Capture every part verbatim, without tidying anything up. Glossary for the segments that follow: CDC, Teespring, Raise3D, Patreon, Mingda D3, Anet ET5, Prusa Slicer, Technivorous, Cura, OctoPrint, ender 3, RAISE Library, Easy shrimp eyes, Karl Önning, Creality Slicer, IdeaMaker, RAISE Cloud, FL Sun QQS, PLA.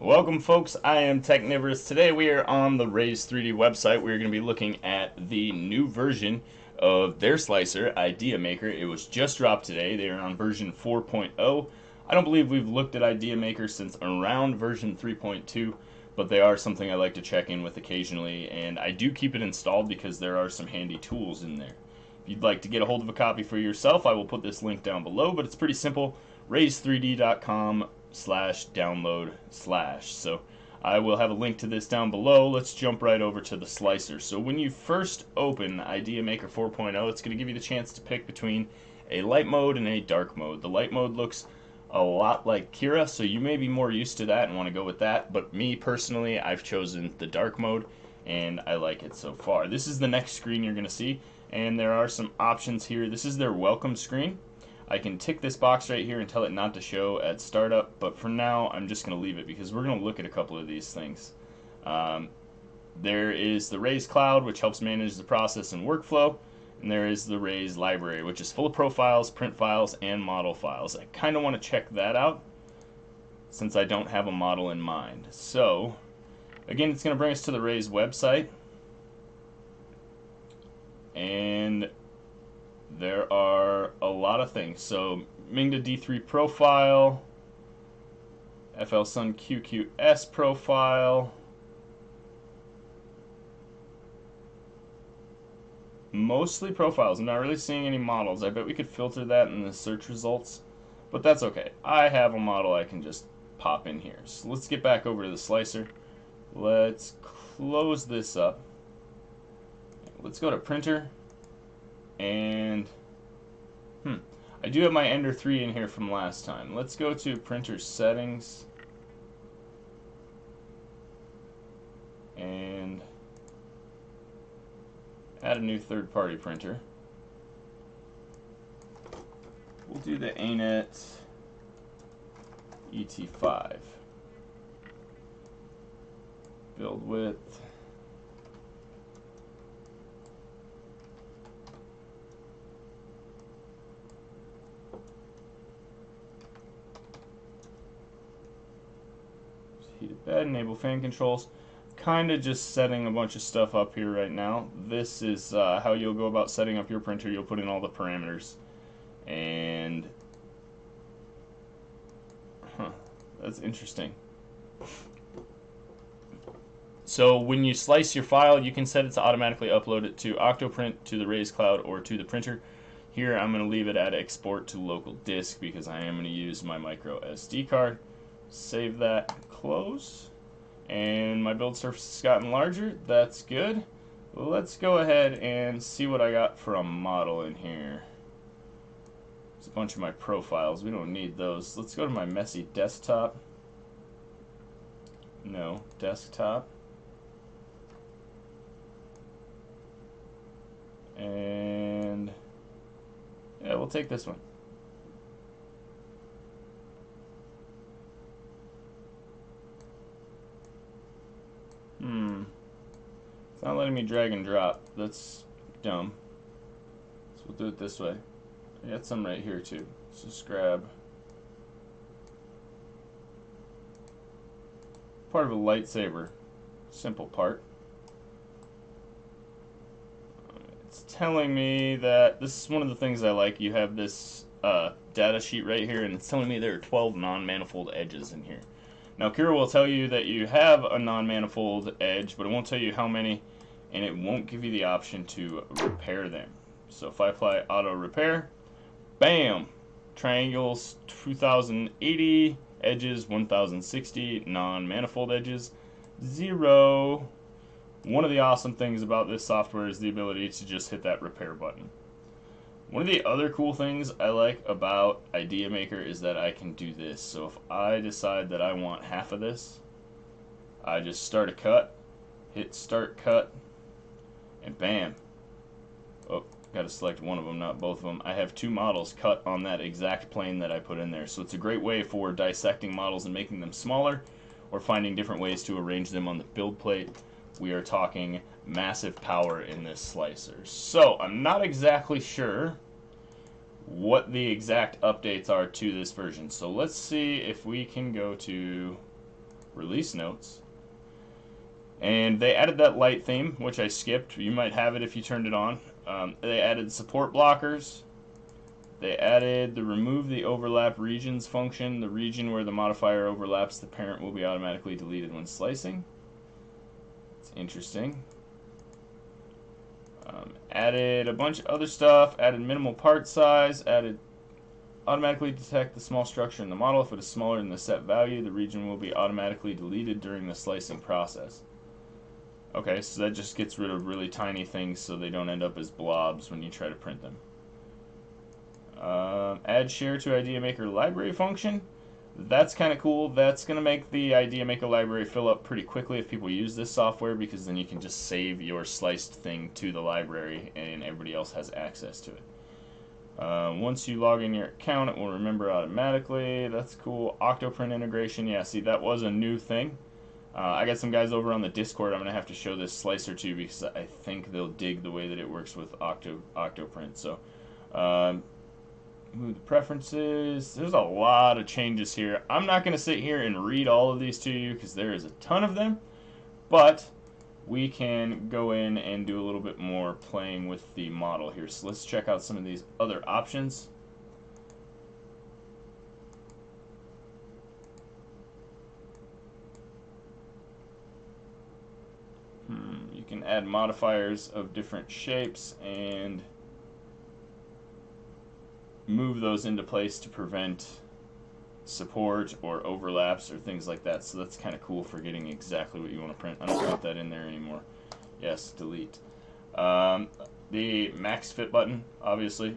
Welcome folks, I am Technivorous. Today we are on the Raise three D website. We're going to be looking at the new version of their slicer, IdeaMaker. It was just dropped today. They are on version four point oh. I don't believe we've looked at IdeaMaker since around version three point two, but they are something I like to check in with occasionally, and I do keep it installed because there are some handy tools in there. If you'd like to get a hold of a copy for yourself, I will put this link down below, but it's pretty simple, raise three D dot com slash download slash. So I will have a link to this down below. Let's jump right over to the slicer. So when you first open IdeaMaker four point oh, it's going to give you the chance to pick between a light mode and a dark mode. The light mode looks a lot like Cura, so you may be more used to that and want to go with that, but me personally, I've chosen the dark mode and I like it so far. This is the next screen you're going to see, and there are some options here. This is their welcome screen. I can tick this box right here and tell it not to show at startup, but for now I'm just going to leave it because we're going to look at a couple of these things. Um, there is the RAISE Cloud, which helps manage the process and workflow, and there is the RAISE Library, which is full of profiles, print files, and model files. I kind of want to check that out since I don't have a model in mind. So again, it's going to bring us to the RAISE website, and there are a lot of things. So Mingda D three profile, F L Sun Q Q S profile, mostly profiles. I'm not really seeing any models. I bet we could filter that in the search results, but that's okay. I have a model I can just pop in here. So let's get back over to the slicer. Let's close this up. Let's go to printer. And hmm, I do have my Ender three in here from last time. Let's go to printer settings, and add a new third-party printer. We'll do the Anet E T five. Build width. Heated bed, enable fan controls. Kind of just setting a bunch of stuff up here right now. This is uh, how you'll go about setting up your printer. You'll put in all the parameters, and huh, that's interesting. So when you slice your file, you can set it to automatically upload it to OctoPrint, to the RAISE Cloud, or to the printer. Here I'm going to leave it at export to local disk because I am going to use my micro S D card. Save that, close, and my build surface has gotten larger. That's good. Let's go ahead and see what I got for a model in here. There's a bunch of my profiles. We don't need those. Let's go to my messy desktop. No, desktop. And yeah, we'll take this one. Hmm. It's not letting me drag and drop. That's dumb. So we'll do it this way. I got some right here too. Let's just grab part of a lightsaber. Simple part. It's telling me that this is one of the things I like. You have this uh, data sheet right here, and it's telling me there are twelve non-manifold edges in here. Now Cura will tell you that you have a non-manifold edge, but it won't tell you how many, and it won't give you the option to repair them. So if I apply auto repair, bam, triangles two thousand eighty, edges one thousand sixty, non-manifold edges zero. One of the awesome things about this software is the ability to just hit that repair button. One of the other cool things I like about IdeaMaker is that I can do this. So if I decide that I want half of this, I just start a cut, hit start cut, and bam. Oh, gotta select one of them, not both of them. I have two models cut on that exact plane that I put in there. So it's a great way for dissecting models and making them smaller, or finding different ways to arrange them on the build plate. We are talking massive power in this slicer. So I'm not exactly sure what the exact updates are to this version. So let's see if we can go to release notes. And they added that light theme, which I skipped. You might have it if you turned it on. Um, they added support blockers. They added the remove the overlap regions function. The region where the modifier overlaps the parent will be automatically deleted when slicing. It's interesting. Um, added a bunch of other stuff. Added minimal part size. Added automatically detect the small structure in the model. If it is smaller than the set value, the region will be automatically deleted during the slicing process. Okay, so that just gets rid of really tiny things so they don't end up as blobs when you try to print them. Um, add share to IdeaMaker library function. That's kind of cool. That's going to make the IdeaMaker library fill up pretty quickly if people use this software, because then you can just save your sliced thing to the library and everybody else has access to it. Uh, once you log in your account, it will remember automatically. That's cool. OctoPrint integration. Yeah, see, that was a new thing. Uh, I got some guys over on the Discord I'm going to have to show this slicer to, because I think they'll dig the way that it works with Octo OctoPrint. So, um, move the preferences. There's a lot of changes here. I'm not going to sit here and read all of these to you because there is a ton of them, but we can go in and do a little bit more playing with the model here. So let's check out some of these other options. Hmm, you can add modifiers of different shapes and move those into place to prevent support or overlaps or things like that. So that's kind of cool for getting exactly what you want to print. I don't want that in there anymore. Yes, delete. Um, the max fit button, obviously,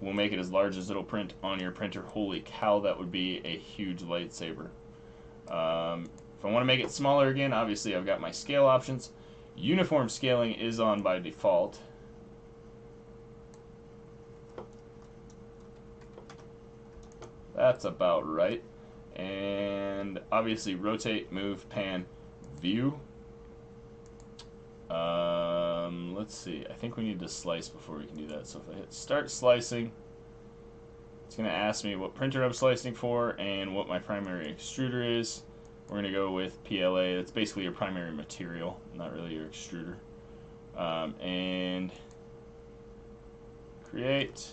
will make it as large as it'll print on your printer. Holy cow, that would be a huge lightsaber. Um, if I want to make it smaller again, obviously I've got my scale options. Uniform scaling is on by default. That's about right. And obviously rotate, move, pan, view. Um, let's see. I think we need to slice before we can do that. So if I hit start slicing, it's going to ask me what printer I'm slicing for and what my primary extruder is. We're going to go with P L A. That's basically your primary material, not really your extruder. Um, and create.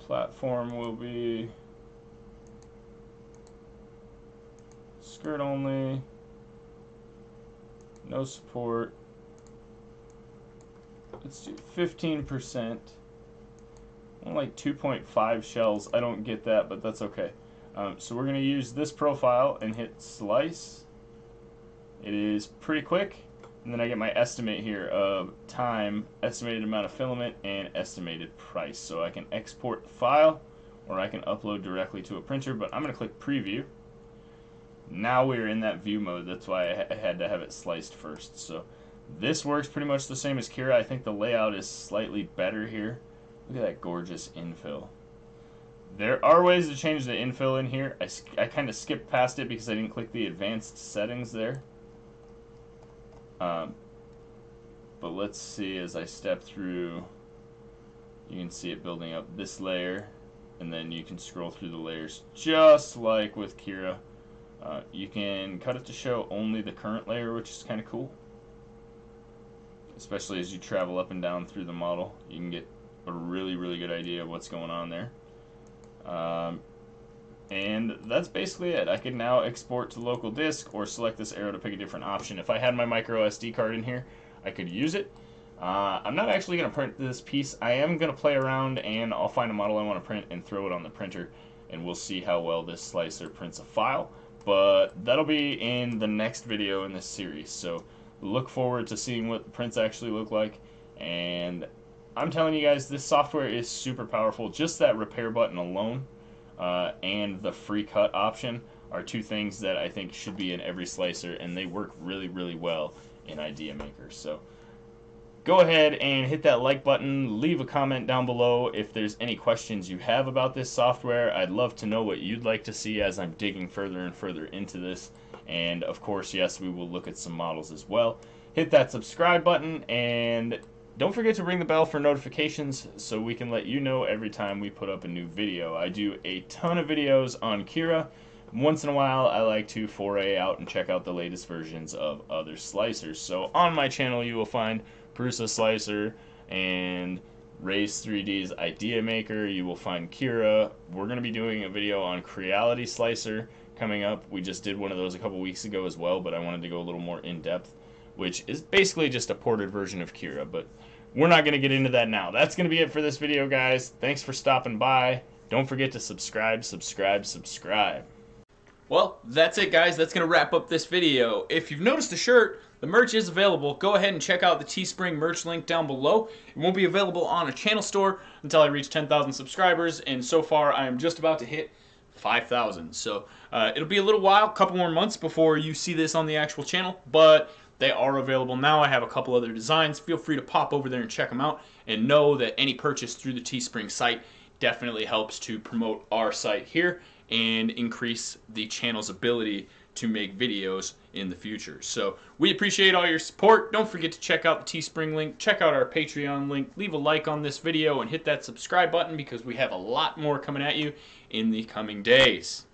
Platform will be skirt only, no support. Let's do fifteen percent. I'm like two point five shells. I don't get that, but that's okay. Um, so we're going to use this profile and hit slice. It is pretty quick. And then I get my estimate here of time, estimated amount of filament, and estimated price. So I can export the file, or I can upload directly to a printer, but I'm going to click preview. Now we're in that view mode. That's why I had to have it sliced first. So this works pretty much the same as Cura. I think the layout is slightly better here. Look at that gorgeous infill. There are ways to change the infill in here. I, I kind of skipped past it because I didn't click the advanced settings there. Um, but let's see, as I step through, you can see it building up this layer, and then you can scroll through the layers just like with Cura. Uh, you can cut it to show only the current layer, which is kind of cool, especially as you travel up and down through the model. You can get a really, really good idea of what's going on there. Um, And that's basically it. I can now export to local disk or select this arrow to pick a different option. If I had my micro S D card in here, I could use it. Uh, I'm not actually going to print this piece. I am going to play around, and I'll find a model I want to print and throw it on the printer, and we'll see how well this slicer prints a file. But that'll be in the next video in this series. So look forward to seeing what the prints actually look like. And I'm telling you guys, this software is super powerful. Just that repair button alone. Uh, and the free cut option are two things that I think should be in every slicer, and they work really, really well in IdeaMaker. So go ahead and hit that like button, leave a comment down below if there's any questions you have about this software. I'd love to know what you'd like to see as I'm digging further and further into this. And of course, yes, we will look at some models as well. Hit that subscribe button, and Don't forget to ring the bell for notifications so we can let you know every time we put up a new video. I do a ton of videos on Cura. Once in a while, I like to foray out and check out the latest versions of other slicers. So on my channel, you will find Prusa Slicer and Raise three D's IdeaMaker. You will find Cura. We're going to be doing a video on Creality Slicer coming up. We just did one of those a couple weeks ago as well, but I wanted to go a little more in-depth, which is basically just a ported version of Cura, but we're not going to get into that now. That's going to be it for this video, guys. Thanks for stopping by. Don't forget to subscribe, subscribe, subscribe. Well, that's it, guys. That's going to wrap up this video. If you've noticed the shirt, the merch is available. Go ahead and check out the Teespring merch link down below. It won't be available on a channel store until I reach ten thousand subscribers, and so far I am just about to hit five thousand. So uh, it'll be a little while, a couple more months before you see this on the actual channel, but they are available now. I have a couple other designs. Feel free to pop over there and check them out. And know that any purchase through the Teespring site definitely helps to promote our site here and increase the channel's ability to make videos in the future. So we appreciate all your support. Don't forget to check out the Teespring link. Check out our Patreon link. Leave a like on this video and hit that subscribe button because we have a lot more coming at you in the coming days.